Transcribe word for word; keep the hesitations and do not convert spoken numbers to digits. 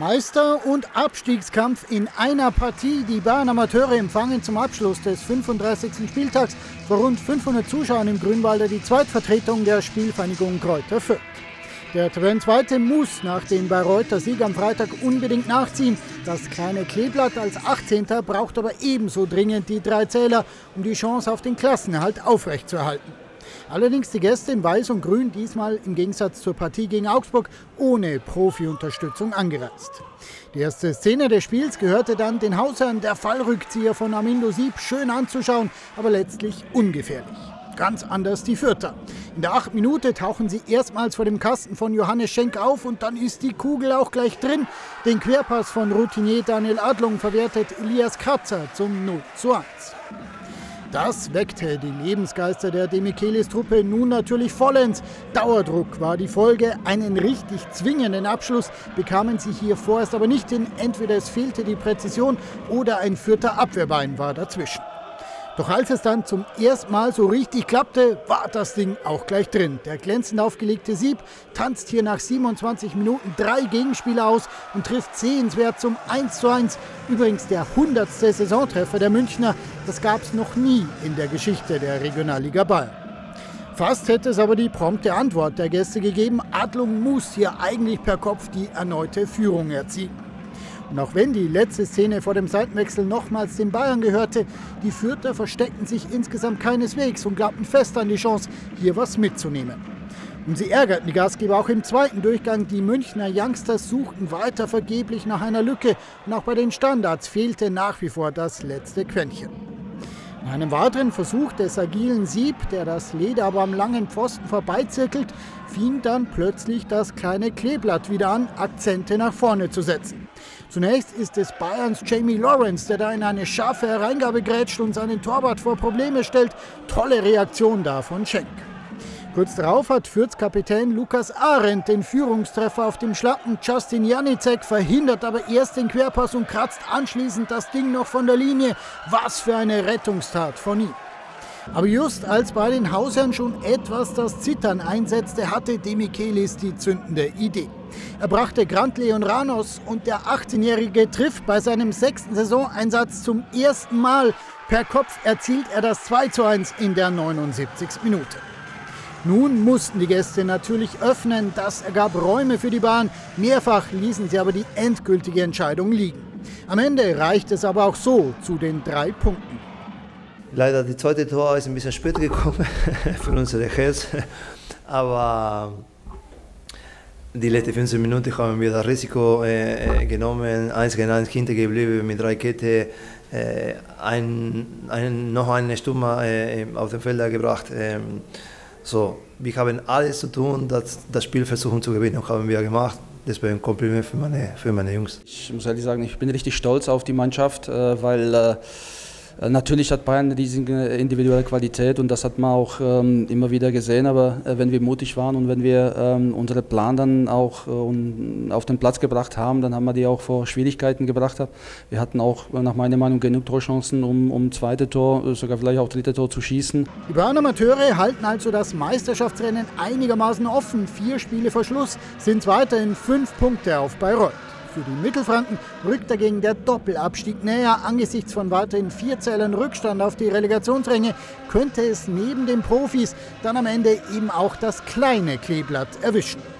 Meister- und Abstiegskampf in einer Partie. Die Bayern Amateure empfangen zum Abschluss des fünfunddreißigsten Spieltags vor rund fünfhundert Zuschauern im Grünwalder die Zweitvertretung der Spielvereinigung Greuther Fürth. Der Tabellenzweite muss nach dem Bayreuther Sieg am Freitag unbedingt nachziehen. Das kleine Kleeblatt als achtzehnter braucht aber ebenso dringend die drei Zähler, um die Chance auf den Klassenerhalt aufrechtzuerhalten. Allerdings die Gäste in Weiß und Grün diesmal im Gegensatz zur Partie gegen Augsburg ohne Profi-Unterstützung angereist. Die erste Szene des Spiels gehörte dann den Hausherren, der Fallrückzieher von Armindo Sieb, schön anzuschauen, aber letztlich ungefährlich. Ganz anders die Fürther. In der achten Minute tauchen sie erstmals vor dem Kasten von Johannes Schenk auf und dann ist die Kugel auch gleich drin. Den Querpass von Routinier Daniel Adlung verwertet Elias Kratzer zum null zu eins. Das weckte die Lebensgeister der Demichelis-Truppe nun natürlich vollends. Dauerdruck war die Folge. Einen richtig zwingenden Abschluss bekamen sie hier vorerst aber nicht hin. Entweder es fehlte die Präzision oder ein Fürther Abwehrbein war dazwischen. Doch als es dann zum ersten Mal so richtig klappte, war das Ding auch gleich drin. Der glänzend aufgelegte Sieb tanzt hier nach siebenundzwanzig Minuten drei Gegenspieler aus und trifft sehenswert zum eins zu eins. Übrigens der hundertste Saisontreffer der Münchner. Das gab es noch nie in der Geschichte der Regionalliga Bayern. Fast hätte es aber die prompte Antwort der Gäste gegeben. Adlung muss hier eigentlich per Kopf die erneute Führung erzielen. Und auch wenn die letzte Szene vor dem Seitenwechsel nochmals den Bayern gehörte, die Fürther versteckten sich insgesamt keineswegs und glaubten fest an die Chance, hier was mitzunehmen. Und sie ärgerten die Gastgeber auch im zweiten Durchgang. Die Münchner Youngsters suchten weiter vergeblich nach einer Lücke und auch bei den Standards fehlte nach wie vor das letzte Quäntchen. In einem weiteren Versuch des agilen Sieb, der das Leder aber am langen Pfosten vorbeizirkelt, fing dann plötzlich das kleine Kleeblatt wieder an, Akzente nach vorne zu setzen. Zunächst ist es Bayerns Jamie Lawrence, der da in eine scharfe Hereingabe grätscht und seinen Torwart vor Probleme stellt. Tolle Reaktion da von Schenk. Kurz darauf hat Fürths Kapitän Lukas Arendt den Führungstreffer auf dem Schlappen. Justin Janicek verhindert aber erst den Querpass und kratzt anschließend das Ding noch von der Linie. Was für eine Rettungstat von ihm. Aber just als bei den Hausherren schon etwas das Zittern einsetzte, hatte Demichelis die zündende Idee. Er brachte Grant Leonranos und der achtzehnjährige trifft bei seinem sechsten Saisoneinsatz zum ersten Mal. Per Kopf erzielt er das zwei zu eins in der neunundsiebzigsten Minute. Nun mussten die Gäste natürlich öffnen, das ergab Räume für die Bahn. Mehrfach ließen sie aber die endgültige Entscheidung liegen. Am Ende reicht es aber auch so zu den drei Punkten. Leider das zweite Tor ist ein bisschen spät gekommen für unsere Herz, aber die letzten fünfzehn Minuten haben wir das Risiko äh, genommen, eins gegen eins hintergeblieben mit drei Ketten, äh, ein, ein, noch einen Stürmer äh, auf den Felder gebracht. Äh, so. Wir haben alles zu tun, dass das Spiel versuchen zu gewinnen, haben wir gemacht. Deswegen Kompliment für meine, für meine Jungs. Ich muss ehrlich sagen, ich bin richtig stolz auf die Mannschaft, weil äh, natürlich hat Bayern eine riesige individuelle Qualität und das hat man auch ähm, immer wieder gesehen, aber äh, wenn wir mutig waren und wenn wir ähm, unseren Plan dann auch äh, um, auf den Platz gebracht haben, dann haben wir die auch vor Schwierigkeiten gebracht. Wir hatten auch nach meiner Meinung genug Torchancen, um, um zweite Tor, sogar vielleicht auch dritte Tor zu schießen. Die Bayern Amateure halten also das Meisterschaftsrennen einigermaßen offen. Vier Spiele vor Schluss sind es weiterhin fünf Punkte auf Bayreuth. Für die Mittelfranken rückt dagegen der Doppelabstieg näher. Angesichts von weiterhin vier Zählern Rückstand auf die Relegationsränge könnte es neben den Profis dann am Ende eben auch das kleine Kleeblatt erwischen.